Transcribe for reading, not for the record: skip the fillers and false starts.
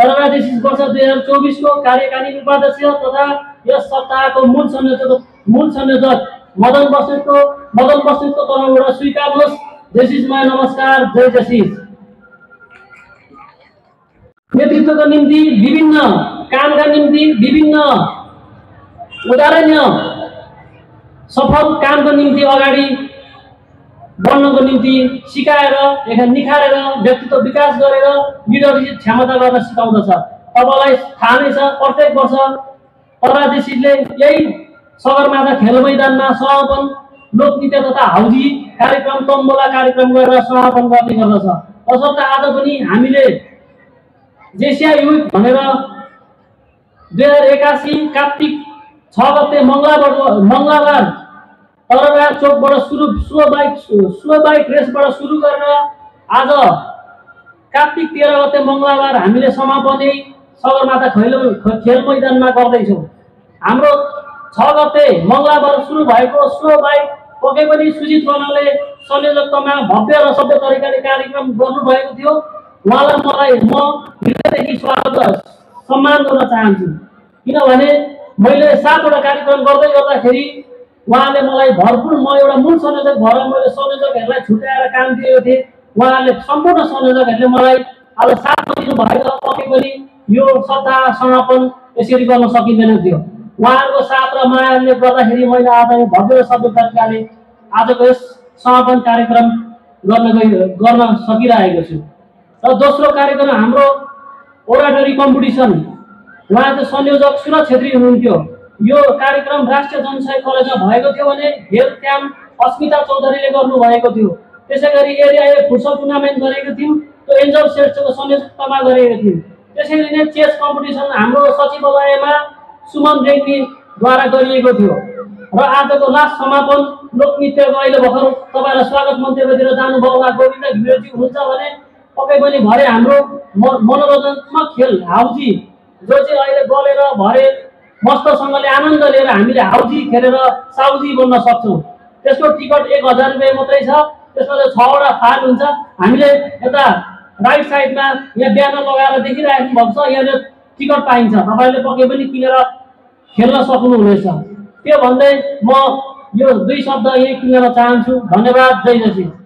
धर्मदेशीस वर्ष 2024 को कार्यकारी उपाध्यक्ष तथा यस सत्ताको मूल संयोजक मदन बस्नेतको तर्फबाट स्वीकार होस्। जयसीसमा नमस्कार। जय जयसीस। नेतृत्वको निम्ति विभिन्न कामका निम्ति विभिन्न उदाहरणीय सफल कामको निम्ति अगाडि बढ्नको निम्ति सिकाएर लेखा निखारेर व्यक्तित्व विकास गरेर लिडरशिप क्षमताबाट सिकाउँदछ। तपाईलाई थाहा नै छ प्रत्येक वर्ष परदेशीले यही सगरमाथा खेल मैदानमा समापन लोकनृत्य तथा हाउजी कार्यक्रम तम्बोला कार्यक्रम गरेर समापन गर्ने गर्दछ। तसर्थ आज पनि हामीले जेसिया युथ भनेर 2081 कार्तिक 6 गते मंगलबार तरवार चोकबाट स्लो बाइक रेसबाट सुरु गरेर आज कार्तिक 13 गते मंगलबार हामीले समापन सगरमाथा खेल मैदानमा गर्दै छौं। हाम्रो 6 गते मंगलबार सुरु भएको स्लो बाइक पके पनि सुजित बनाले संयोजकतामा भव्य र सभ्य तरिकाले कार्यक्रम गर्नु भएको थियो। उहाँलाई म हृदयदेखि स्वागत सम्मान गर्न चाहन्छु, किनभने मैले 7 वटा कार्यक्रम गर्दै गर्दाखेरि उहाँले मलाई भरपूर म एउटा मूल संयोजक भएर मैले संयोजकहरूलाई छुट्याएर काम दिएको थिएँ। उहाँले सम्पूर्ण संयोजकहरूले मलाई आज साथ दिनु भएको, पके पनि यो सत्ता समापन यसरी गर्न सकिँदैन थियो। उहाँहरुको साथ र मायाले गर्दाखेरि मैले आज यो भव्य सभ्य तरिकाले आजको यस समापन कार्यक्रम गर्न सकिरहेको छु। र दोस्रो कार्यक्रम हाम्रो ओराटरी कम्पिटिसन, उहाँ चाहिँ संयोजक सुरज छेत्री हुनुहुन्थ्यो। यो कार्यक्रम राष्ट्रिय जनसाई कलेजमा भएको थियो भने हेल्थ क्याम्प अस्मिता चौधरीले गर्नु भएको थियो। त्यसैगरी एरिया ए फुटबल टुर्नामेन्ट गरेको थियौं, त्यो एन्जल सेट्सको संयोजकतामा गरेको थियौं। त्यसैले नै चेस कम्पिटिसन हाम्रो सचिवालयमा सुमन रेग्मीद्वारा गरिएको थियो। र आजको लास्ट समापन लोकनृत्यको अहिले भर्खर तपाईलाई स्वागत मन्त्रतिर जानुभएका गोविन्द घिमिरेजी हुनुहुन्छ भने पक्कै पनि भरे हाम्रो मनोरञ्जनात्मक खेल हाउजी जो चाहिँ अहिले गलेर भरे मस्तसँगले आनन्द लिएर हामीले हाउजी खेलेर साउजी बन्न सक्छौँ। त्यसको टिकट 1000 रुपैयाँ मात्रै छ। त्यसमा चाहिँ 6 वटा फार हुन्छ। हामीले यता राइट साइडमा यहाँ ब्यानर लगाएर देखिराख्नु भएको छ, यहाँ टिकट पाइन्छ, तपाईले पक्कै पनि किनेर खेल्न सक्नुहुनेछ। त्यो भन्दै म यो 2 शब्द यही किन्न चाहन्छु। धन्यवाद। जय जयसिंह।